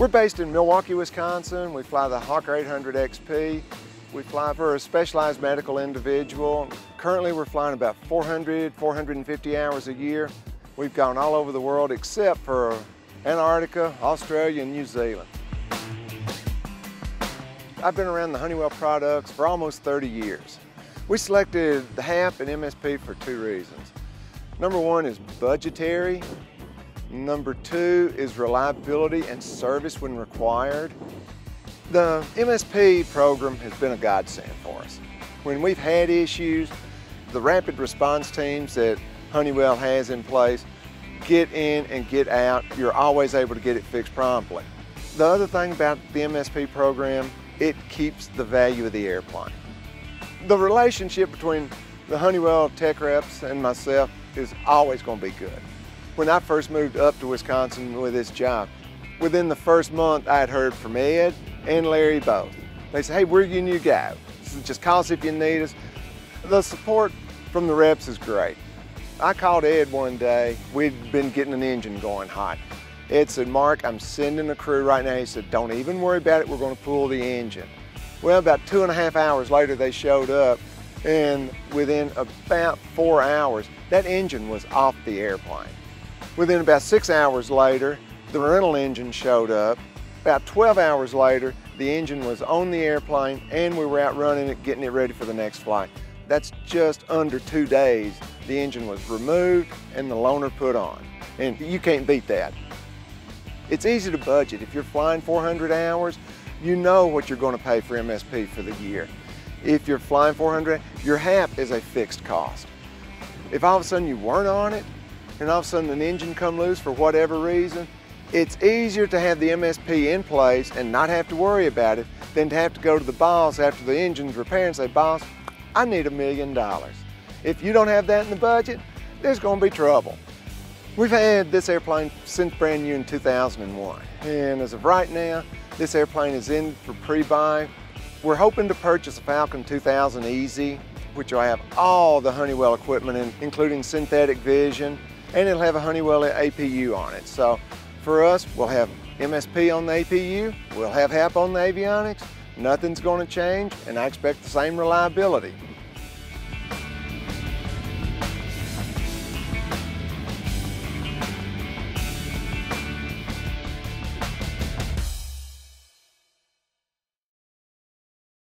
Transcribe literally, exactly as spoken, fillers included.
We're based in Milwaukee, Wisconsin. We fly the Hawker eight hundred X P. We fly for a specialized medical individual. Currently, we're flying about four hundred, four hundred fifty hours a year. We've gone all over the world except for Antarctica, Australia, and New Zealand. I've been around the Honeywell products for almost thirty years. We selected the H A P and M S P for two reasons. Number one is budgetary. Number two is reliability and service when required. The M S P program has been a godsend for us. When we've had issues, the rapid response teams that Honeywell has in place get in and get out. You're always able to get it fixed promptly. The other thing about the M S P program, it keeps the value of the airplane. The relationship between the Honeywell tech reps and myself is always going to be good. When I first moved up to Wisconsin with this job, within the first month I had heard from Ed and Larry both. They said, hey, we're your new guy. Just call us if you need us. The support from the reps is great. I called Ed one day. We'd been getting an engine going hot. Ed said, Mark, I'm sending a crew right now. He said, don't even worry about it. We're going to pull the engine. Well, about two and a half hours later, they showed up. And within about four hours, that engine was off the airplane. Within about six hours later, the rental engine showed up. About twelve hours later, the engine was on the airplane and we were out running it, getting it ready for the next flight. That's just under two days. The engine was removed and the loaner put on. And you can't beat that. It's easy to budget. If you're flying four hundred hours, you know what you're going to pay for M S P for the year. If you're flying four hundred, your H A P is a fixed cost. If all of a sudden you weren't on it, and all of a sudden an engine come loose for whatever reason, it's easier to have the M S P in place and not have to worry about it than to have to go to the boss after the engine's repaired and say, boss, I need a million dollars. If you don't have that in the budget, there's going to be trouble. We've had this airplane since brand new in two thousand one. And as of right now, this airplane is in for pre-buy. We're hoping to purchase a Falcon two thousand Easy, which will have all the Honeywell equipment in, including synthetic vision, and it'll have a Honeywell A P U on it. So for us, we'll have M S P on the A P U, we'll have H A P on the avionics, nothing's going to change, and I expect the same reliability.